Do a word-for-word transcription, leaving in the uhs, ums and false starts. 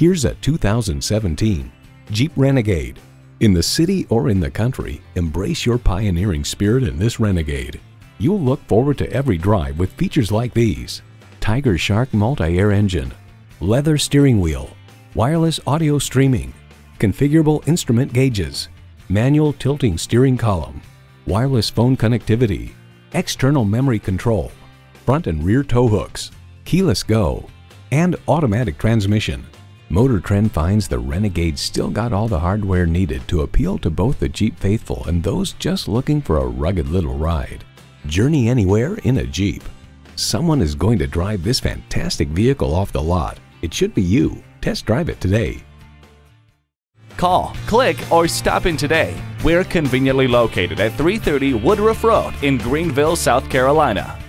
Here's a two thousand seventeen Jeep Renegade. In the city or in the country, embrace your pioneering spirit in this Renegade. You'll look forward to every drive with features like these: Tiger Shark multi-air engine, leather steering wheel, wireless audio streaming, configurable instrument gauges, manual tilting steering column, wireless phone connectivity, external memory control, front and rear tow hooks, keyless go, and automatic transmission. Motor Trend finds the Renegade still got all the hardware needed to appeal to both the Jeep faithful and those just looking for a rugged little ride. Journey anywhere in a Jeep. Someone is going to drive this fantastic vehicle off the lot. It should be you. Test drive it today. Call, click, or stop in today. We're conveniently located at three thirty Woodruff Road in Greenville, South Carolina.